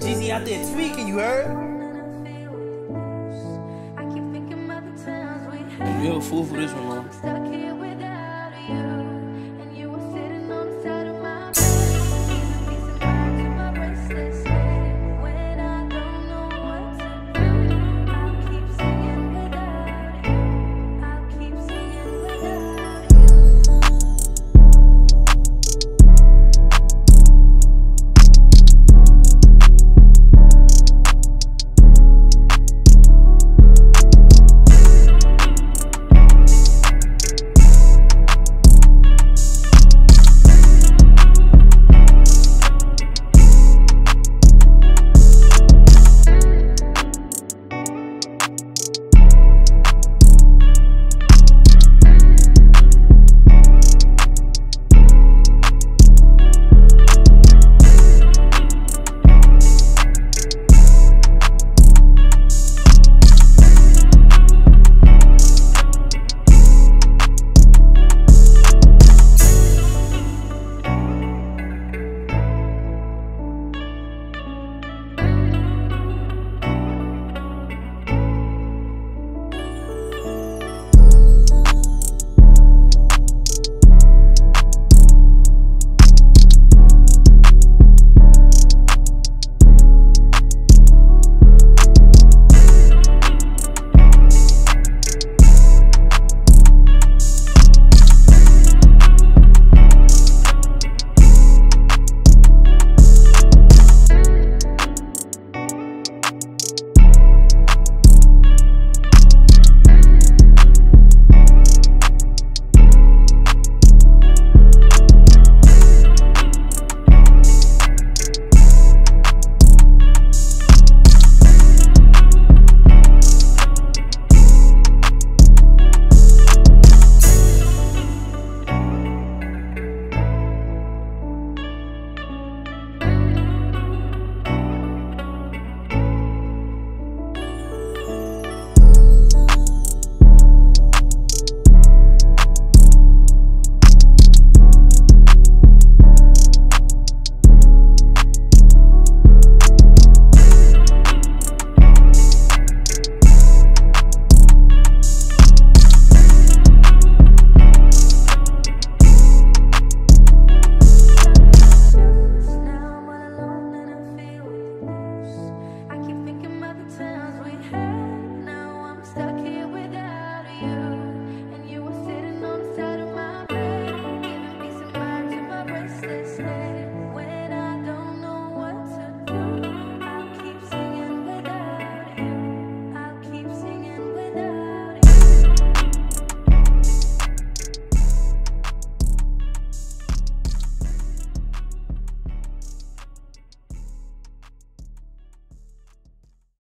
Jeezy out there tweaking, you heard? I'm real fool for this one, man.